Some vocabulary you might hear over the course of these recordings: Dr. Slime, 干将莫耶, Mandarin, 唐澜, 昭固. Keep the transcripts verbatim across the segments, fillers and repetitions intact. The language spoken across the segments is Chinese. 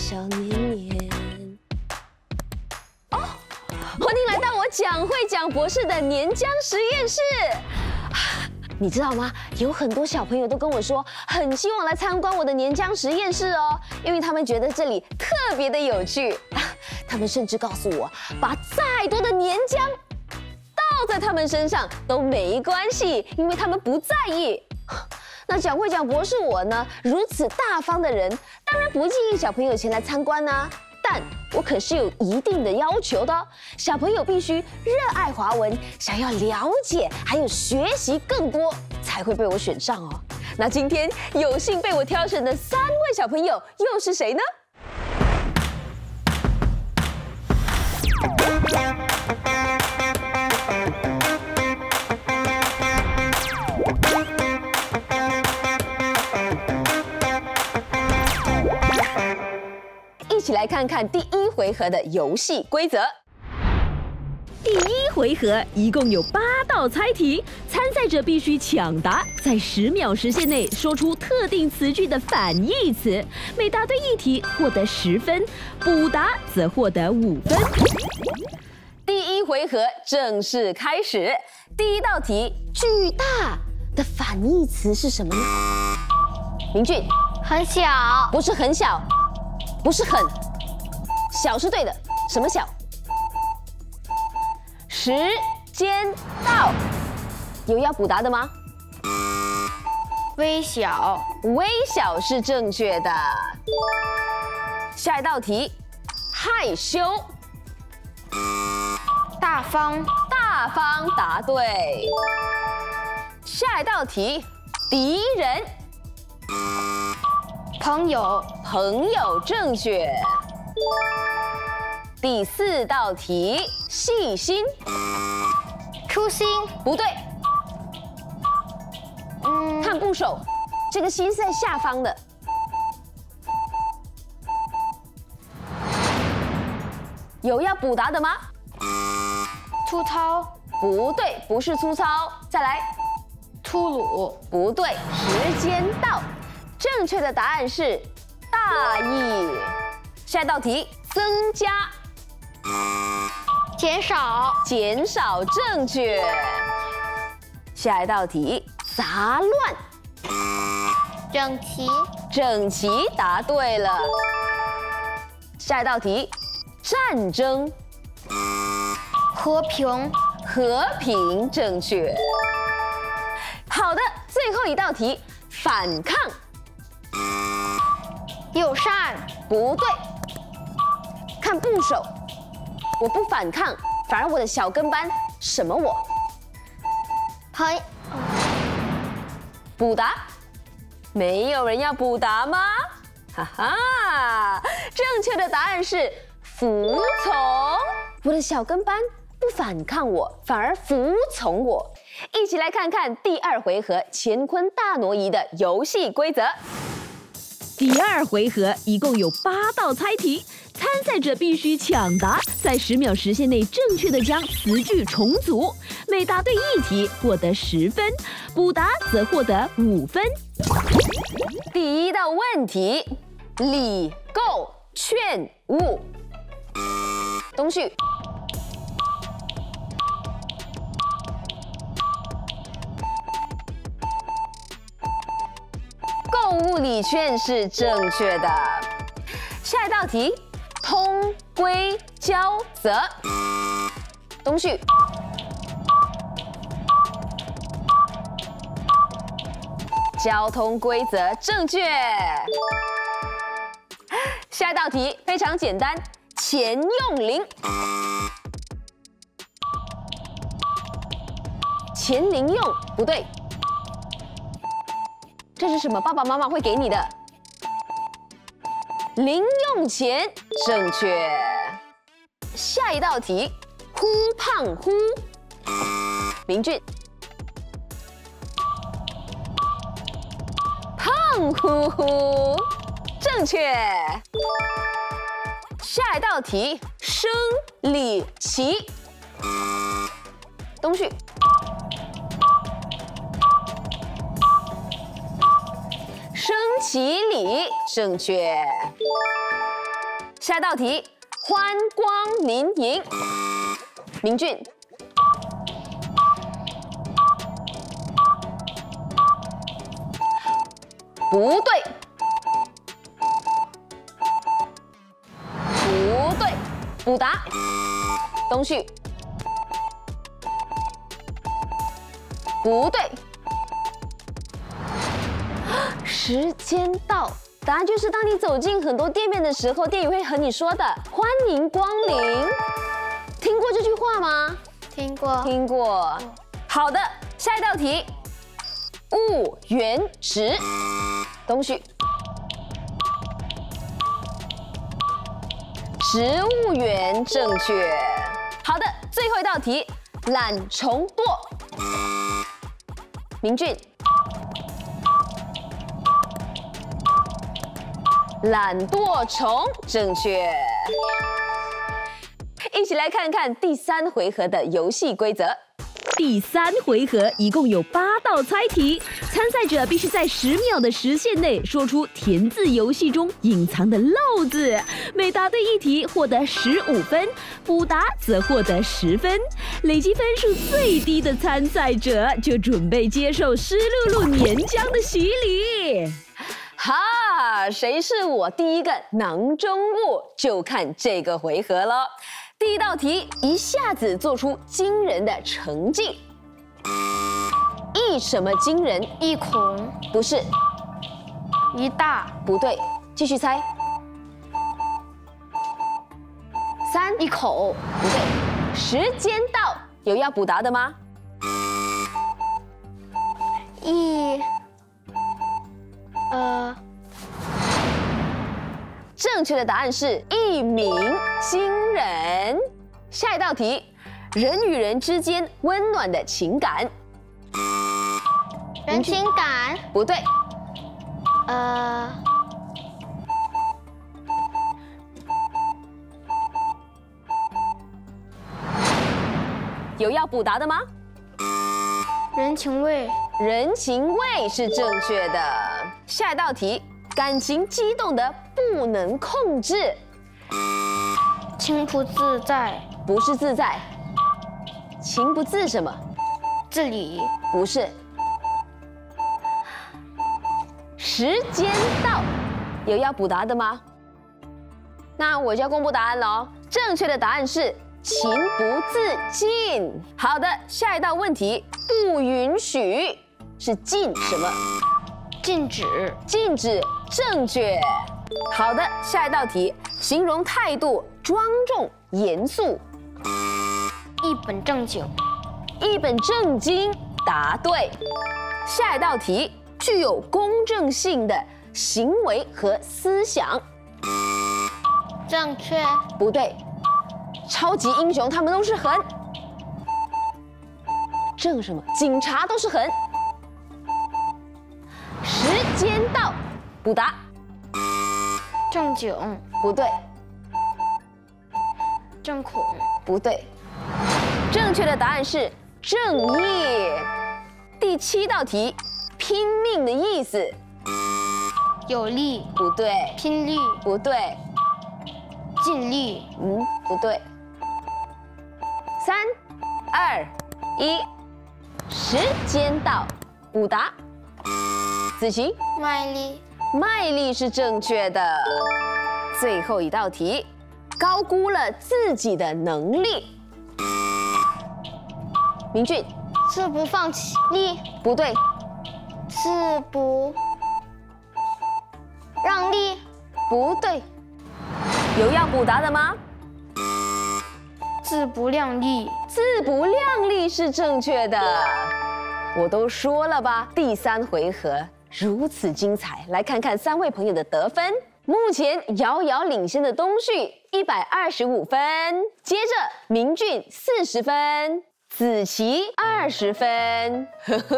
小年年。哦，欢迎来到我蒋慧蒋博士的年浆实验室。 你知道吗？有很多小朋友都跟我说，很希望来参观我的年浆实验室哦，因为他们觉得这里特别的有趣。他们甚至告诉我，把再多的年浆倒在他们身上都没关系，因为他们不在意。那蒋慧蒋博士我呢，如此大方的人，当然不建议小朋友前来参观啊。但我可是有一定的要求的哦，小朋友必须热爱华文，想要了解还有学习更多，才会被我选上哦。那今天有幸被我挑选的三位小朋友又是谁呢？一起来看看第一回合的游戏规则。第一回合一共有八道猜题，参赛者必须抢答，在十秒时限内说出特定词句的反义词。每答对一题获得十分，补答则获得五分。第一回合正式开始。第一道题“巨大”的反义词是什么呢？明俊，很小，不是很小。 不是很小是对的，什么小？时间到，有要补答的吗？微小，微小是正确的。下一道题，害羞，大方，大方答对。下一道题，敌人，朋友。 朋友正确。第四道题，细心，粗心不对。嗯，看部首，这个心是在下方的。有要补答的吗？粗糙不对，不是粗糙。再来，粗鲁不对。时间到，正确的答案是。 大意。下一道题，增加、减少、减少正确。下一道题，杂乱、整齐、整齐答对了。下一道题，战争、和平、和平正确。好的，最后一道题，反抗。 友善不对，看部首，我不反抗，反而我的小跟班什么我？嗨，补答，没有人要补答吗？哈哈，正确的答案是服从。我的小跟班不反抗我，反而服从我。一起来看看第二回合乾坤大挪移的游戏规则。 第二回合一共有八道猜题，参赛者必须抢答，在十秒时限内正确的将词句重组，每答对一题获得十分，补答则获得五分。第一道问题：理购券物，东旭，购物礼券是正确的。下一道题，通规交则。东旭，交通规则正确。下一道题非常简单，钱用零，钱零用不对。 这是什么？爸爸妈妈会给你的零用钱，正确。下一道题，忽胖忽，明俊，胖乎乎，正确。下一道题，生理期，东旭。 升旗礼，正确。下一道题，欢光临营，明俊。 不对，不对，补答。东旭，不对。时间到，答案就是当你走进很多店面的时候，店员会和你说的“欢迎光临”。听过这句话吗？听过，听过。嗯、好的，下一道题。 物原值，东旭。植物园正确。好的，最后一道题，懒虫惰。明俊。懒惰虫正确。一起来看看第三回合的游戏规则。 第三回合一共有八道猜题，参赛者必须在十秒的时限内说出填字游戏中隐藏的漏字。每答对一题获得十五分，补答则获得十分。累积分数最低的参赛者就准备接受湿漉漉粘浆的洗礼。哈，谁是我第一个囊中物，就看这个回合了。 第一道题一下子做出惊人的成绩，一什么惊人？一孔不是，一大不对，继续猜。三一口不对，时间到，有要补答的吗？一，呃。 正确的答案是一鸣惊人。下一道题，人与人之间温暖的情感，人情感不对，呃，有要补答的吗？人情味，人情味是正确的。下一道题。 感情激动得不能控制，情不自在，不是自在，情不自什么？自理，不是。时间到，有要补答的吗？那我就要公布答案了哦。正确的答案是情不自禁。好的，下一道问题，不允许是禁什么？禁止，禁止。 正确。好的，下一道题，形容态度庄重严肃。一本正经，一本正经，答对。下一道题，具有公正性的行为和思想。正确。不对，超级英雄他们都是狠。正什么？警察都是狠。时间到。 补答，正经不对，正恐不对，正确的答案是正义。第七道题，拼命的意思，有力不对，拼力不对，尽力嗯不对。三、二、一，时间到，补答，子晴，卖力。 卖力是正确的。最后一道题，高估了自己的能力。明俊，自不放弃力不对，自不让利不对，有要补答的吗？自不量力，自不量力是正确的。我都说了吧，第三回合。 如此精彩，来看看三位朋友的得分。目前遥遥领先的东旭一百二十五分，接着明俊四十分，子琪二十分，呵呵，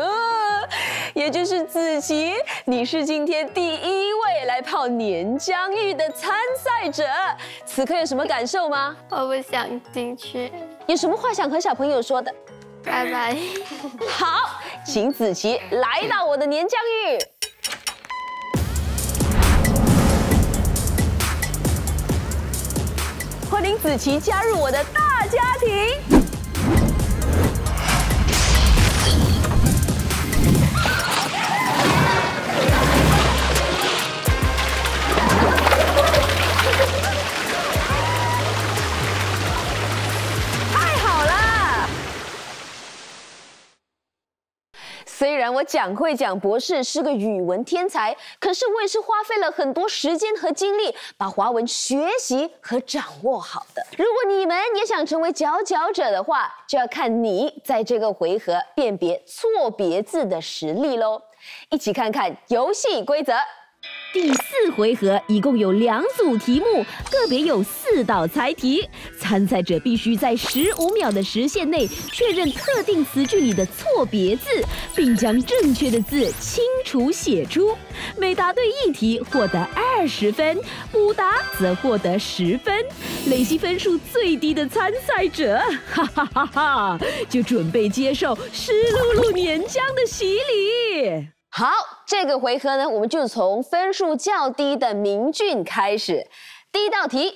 也就是子琪，你是今天第一位来泡粘浆浴的参赛者。此刻有什么感受吗？我不想进去。有什么话想和小朋友说的？ 拜拜。好，请子琪来到我的粘浆浴。迎子琪加入我的大家庭。 虽然我蒋慧蒋博士是个语文天才，可是我也是花费了很多时间和精力把华文学习和掌握好的。如果你们也想成为佼佼者的话，就要看你在这个回合辨别错别字的实力喽。一起看看游戏规则。第四回合一共有两组题目，个别有四道猜题，参赛者必须在十五秒的时限内确认特定词句里的错别字。 并将正确的字清楚写出，每答对一题获得二十分，不答则获得十分。累积分数最低的参赛者，哈哈哈哈，就准备接受湿漉漉黏浆的洗礼。好，这个回合呢，我们就从分数较低的明俊开始。第一道题，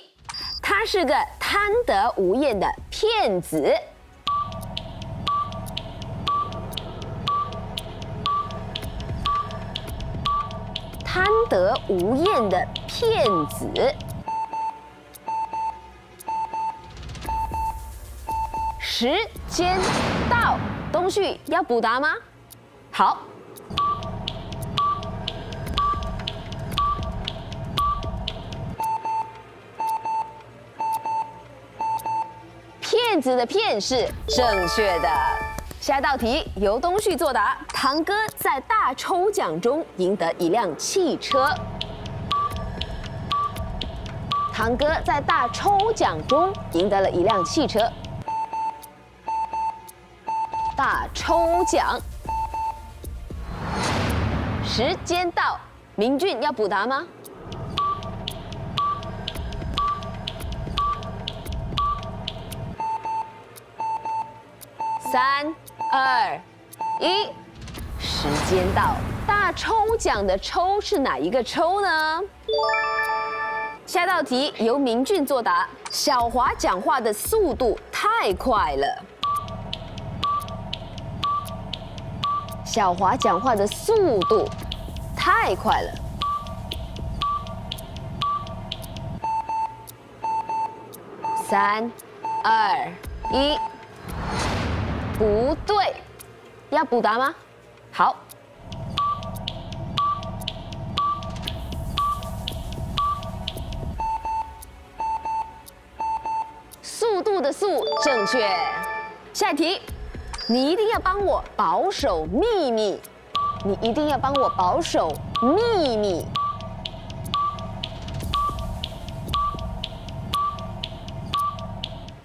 他是个贪得无厌的骗子。 贪得无厌的骗子。时间到，东旭要补答吗？好。骗子的骗是正确的。 下一道题由东旭作答。堂哥在大抽奖中赢得一辆汽车。堂哥在大抽奖中赢得了一辆汽车。大抽奖。时间到，明俊要补答吗？ 三、二、一，时间到。大抽奖的抽是哪一个抽呢？下道题由明俊作答。小华讲话的速度太快了。小华讲话的速度太快了。三、二、一。 不对，要补答吗？好。速度的速正确。下一题，你一定要帮我保守秘密，你一定要帮我保守秘密。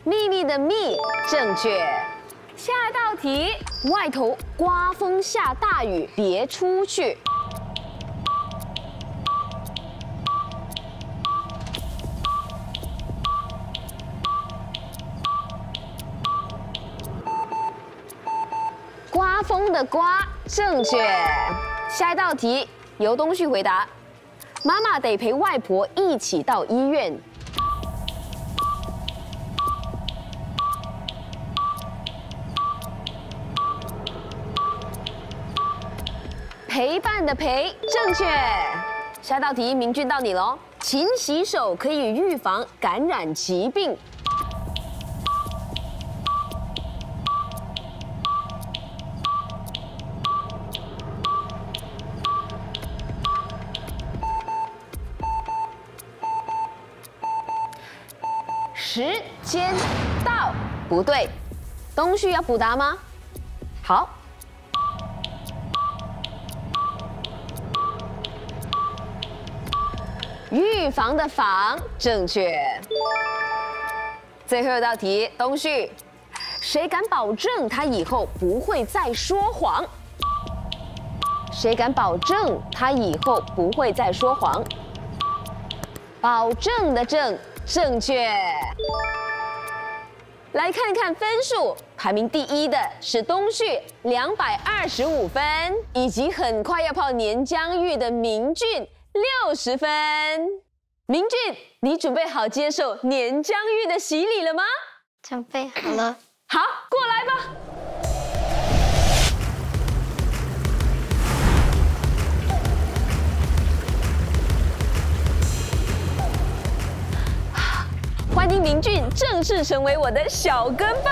秘密的秘正确。 下一道题，外头刮风下大雨，别出去。刮风的刮，正确。下一道题由东旭回答，妈妈得陪外婆一起到医院。 陪伴的陪，正确。下道题，明俊到你喽。勤洗手可以预防感染疾病。时间到，不对，东旭要补答吗？好。 预防的防，正确。最后一道题，东旭，谁敢保证他以后不会再说谎？谁敢保证他以后不会再说谎？保证的证，正确。来看看分数，排名第一的是东旭，两百二十五分，以及很快要泡黏浆浴的明俊。 六十分。明俊，你准备好接受粘浆玉的洗礼了吗？准备好了。好，过来吧。欢迎明俊正式成为我的小跟班。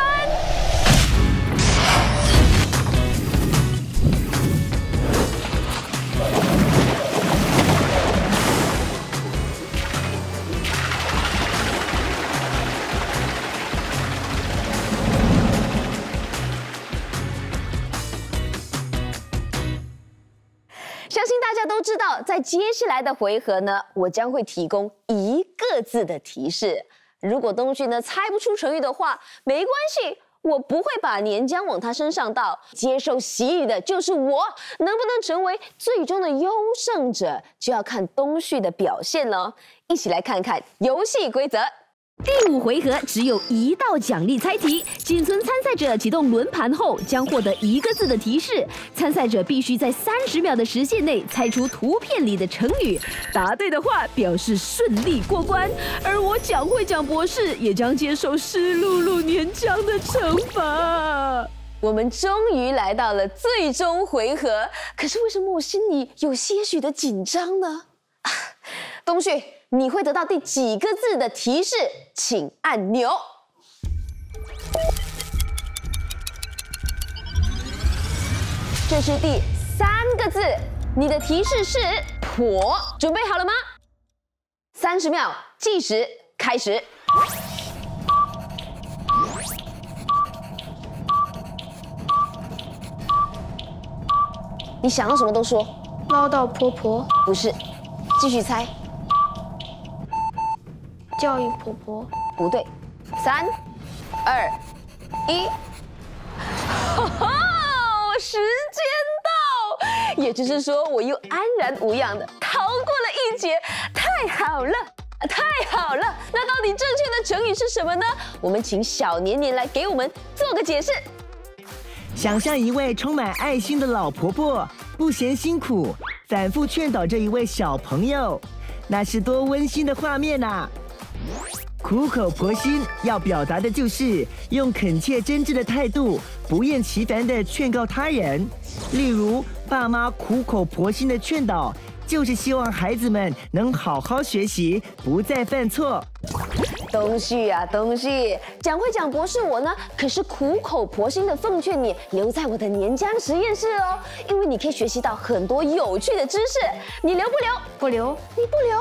相信大家都知道，在接下来的回合呢，我将会提供一个字的提示。如果东旭呢猜不出成语的话，没关系，我不会把粘浆往他身上倒。接受洗礼的就是我，能不能成为最终的优胜者，就要看东旭的表现了。一起来看看游戏规则。 第五回合只有一道奖励猜题，仅存参赛者启动轮盘后将获得一个字的提示。参赛者必须在三十秒的时限内猜出图片里的成语，答对的话表示顺利过关。而我蒋会蒋博士也将接受湿漉漉粘浆的惩罚。我们终于来到了最终回合，可是为什么我心里有些许的紧张呢？啊，东旭。 你会得到第几个字的提示？请按钮。这是第三个字，你的提示是“婆”。准备好了吗？三十秒计时开始。你想到什么都说。唠叨婆婆不是，继续猜。 教育婆婆不对，三、二、一，哈哈，时间到！也就是说，我又安然无恙的逃过了一劫，太好了，太好了！那到底正确的成语是什么呢？我们请小年年来给我们做个解释。想象一位充满爱心的老婆婆，不嫌辛苦，反复劝导这一位小朋友，那是多温馨的画面啊！ 苦口婆心要表达的就是用恳切真挚的态度，不厌其烦地劝告他人。例如，爸妈苦口婆心的劝导，就是希望孩子们能好好学习，不再犯错。东旭啊，东旭，蒋会蒋博士，我呢可是苦口婆心的奉劝你留在我的粘浆实验室哦，因为你可以学习到很多有趣的知识。你留不留？不留。你不留？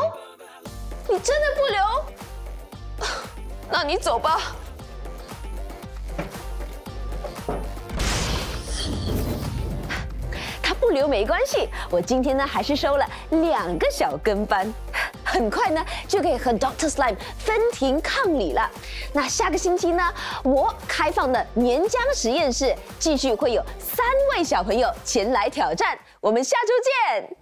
你真的不留？ 那你走吧。他不留没关系，我今天呢还是收了两个小跟班，很快呢就可以和 doctor Slime 分庭抗礼了。那下个星期呢，我开放的粘浆实验室继续会有三位小朋友前来挑战，我们下周见。